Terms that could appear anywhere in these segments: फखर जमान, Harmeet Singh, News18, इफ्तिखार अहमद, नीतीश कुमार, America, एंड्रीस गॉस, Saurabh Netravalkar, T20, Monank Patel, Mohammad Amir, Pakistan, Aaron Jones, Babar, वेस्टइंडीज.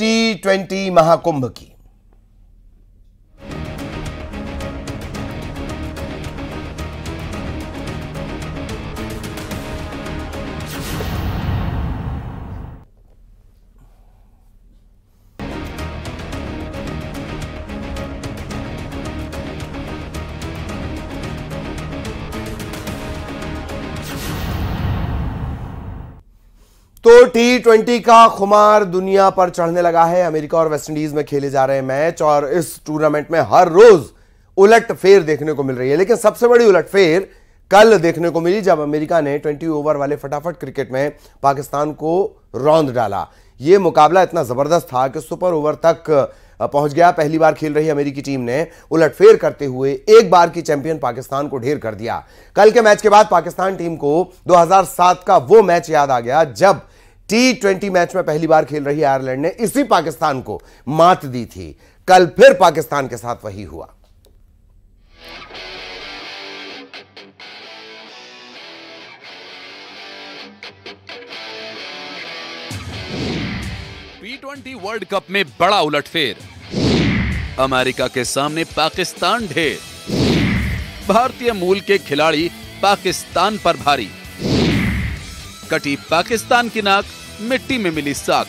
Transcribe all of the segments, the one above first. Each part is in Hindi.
T20 महाकुंभ की तो T20 का खुमार दुनिया पर चढ़ने लगा है। अमेरिका और वेस्टइंडीज में खेले जा रहे मैच और इस टूर्नामेंट में हर रोज उलटफेर देखने को मिल रही है, लेकिन सबसे बड़ी उलटफेर कल देखने को मिली जब अमेरिका ने 20 ओवर वाले फटाफट क्रिकेट में पाकिस्तान को रौंद डाला। ये मुकाबला इतना जबरदस्त था कि सुपर ओवर तक पहुंच गया। पहली बार खेल रही अमेरिकी टीम ने उलटफेर करते हुए एक बार की चैंपियन पाकिस्तान को ढेर कर दिया। कल के मैच के बाद पाकिस्तान टीम को 2007 का वो मैच याद आ गया जब T20 मैच में पहली बार खेल रही आयरलैंड ने इसी पाकिस्तान को मात दी थी। कल फिर पाकिस्तान के साथ वही हुआ। T20 वर्ल्ड कप में बड़ा उलटफेर, अमेरिका के सामने पाकिस्तान ढेर। भारतीय मूल के खिलाड़ी पाकिस्तान पर भारी, कटी पाकिस्तान की नाक, मिट्टी में मिली साख।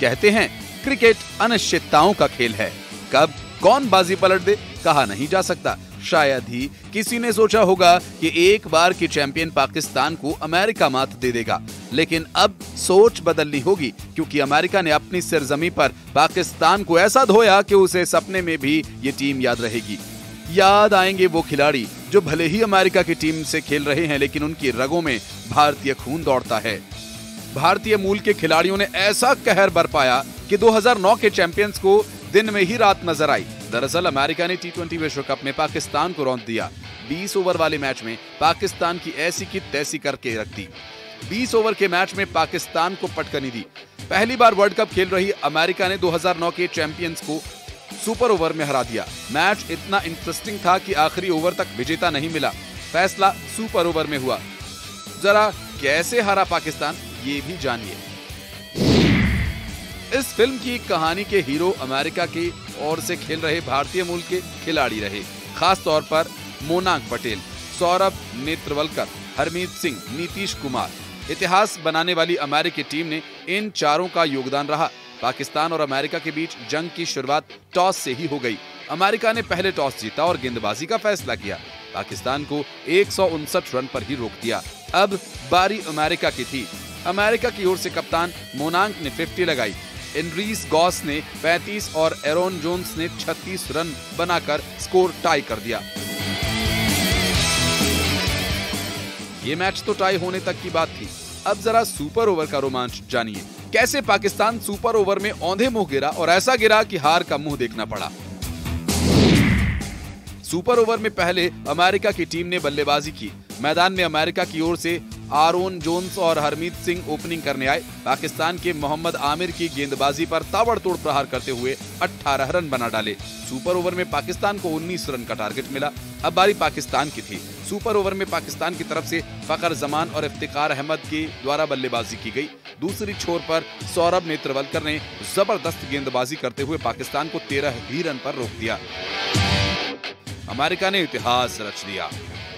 कहते हैं क्रिकेट अनिश्चितताओं का खेल है, कब कौन बाजी पलट दे कहा नहीं जा सकता। शायद ही किसी ने सोचा होगा कि एक बार की चैंपियन पाकिस्तान को अमेरिका मात दे देगा, लेकिन अब सोच बदलनी होगी क्योंकि अमेरिका ने अपनी सरजमी पर पाकिस्तान को ऐसा धोया कि उसे सपने में भी ये टीम याद रहेगी। याद आएंगे वो खिलाड़ी जो भले ही अमेरिका की टीम से खेल रहे हैं लेकिन उनकी रगों में भारतीय खून दौड़ता है। भारतीय मूल के खिलाड़ियों ने ऐसा कहर बरपाया कि 2009 के चैंपियंस को दिन में ही रात नजर आई। दरअसल अमेरिका ने T20 विश्व कप में पाकिस्तान को रौंद दिया। 20 ओवर वाले मैच में पाकिस्तान की ऐसी की तैसी करके रख दी। 20 ओवर के मैच में पाकिस्तान को पटकनी दी। पहली बार वर्ल्ड कप खेल रही अमेरिका ने 2009 के चैंपियंस को सुपर ओवर में हरा दिया। मैच इतना इंटरेस्टिंग था कि आखिरी ओवर तक विजेता नहीं मिला, फैसला सुपर ओवर में हुआ। जरा कैसे हारा पाकिस्तान ये भी जानिए। इस फिल्म की कहानी के हीरो अमेरिका की ओर से खेल रहे भारतीय मूल के खिलाड़ी रहे, खास तौर पर मोनांक पटेल, सौरभ नेत्रवलकर, हरमीत सिंह, नीतीश कुमार। इतिहास बनाने वाली अमेरिकी टीम ने इन चारों का योगदान रहा। पाकिस्तान और अमेरिका के बीच जंग की शुरुआत टॉस से ही हो गई। अमेरिका ने पहले टॉस जीता और गेंदबाजी का फैसला किया। पाकिस्तान को 159 रन पर ही रोक दिया। अब बारी अमेरिका की थी। अमेरिका की ओर से कप्तान मोनांक ने 50 लगाई, एंड्रीस गॉस ने 35 और एरोन जोन्स ने 36 रन बनाकर स्कोर टाई कर दिया। ये मैच तो टाई होने तक की बात थी। अब जरा सुपर ओवर का रोमांच जानिए। कैसे पाकिस्तान सुपर ओवर में औंधे मुंह गिरा और ऐसा गिरा कि हार का मुंह देखना पड़ा। सुपर ओवर में पहले अमेरिका की टीम ने बल्लेबाजी की। मैदान में अमेरिका की ओर से आरोन जोन्स और हरमीत सिंह ओपनिंग करने आए। पाकिस्तान के मोहम्मद आमिर की गेंदबाजी पर ताबड़तोड़ प्रहार करते हुए 18 रन बना डाले। सुपर ओवर में पाकिस्तान को 19 रन का टारगेट मिला। अब बारी पाकिस्तान की थी। सुपर ओवर में पाकिस्तान की तरफ से फखर जमान और इफ्तिखार अहमद के द्वारा बल्लेबाजी की गई। दूसरी छोर पर सौरभ नेत्रवलकर ने जबरदस्त गेंदबाजी करते हुए पाकिस्तान को 13 ही रन पर रोक दिया। अमेरिका ने इतिहास रच दिया।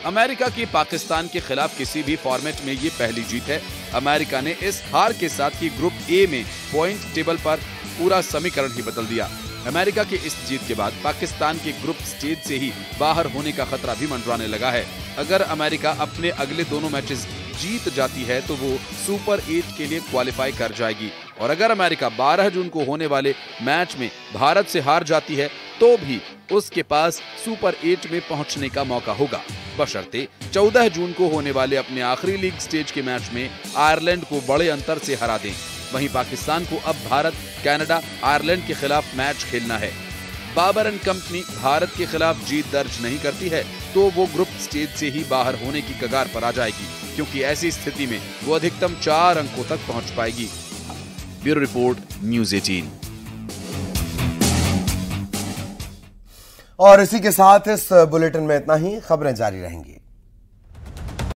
अमेरिका की पाकिस्तान के खिलाफ किसी भी फॉर्मेट में ये पहली जीत है। अमेरिका ने इस हार के साथ ही ग्रुप ए में पॉइंट टेबल पर पूरा समीकरण ही बदल दिया। अमेरिका की इस जीत के बाद पाकिस्तान के ग्रुप स्टेज से ही बाहर होने का खतरा भी मंडराने लगा है। अगर अमेरिका अपने अगले दोनों मैचेस जीत जाती है तो वो सुपर 8 के लिए क्वालिफाई कर जाएगी, और अगर अमेरिका 12 जून को होने वाले मैच में भारत से हार जाती है तो भी उसके पास सुपर 8 में पहुंचने का मौका होगा, बशर्ते 14 जून को होने वाले अपने आखिरी लीग स्टेज के मैच में आयरलैंड को बड़े अंतर से हरा दें। वहीं पाकिस्तान को अब भारत, कनाडा, आयरलैंड के खिलाफ मैच खेलना है। बाबर एंड कंपनी भारत के खिलाफ जीत दर्ज नहीं करती है तो वो ग्रुप स्टेज से ही बाहर होने की कगार पर आ जाएगी, क्योंकि ऐसी स्थिति में वो अधिकतम 4 अंकों तक पहुंच पाएगी। Bureau report, news 18। और इसी के साथ इस बुलेटिन में इतना ही। खबरें जारी रहेंगी।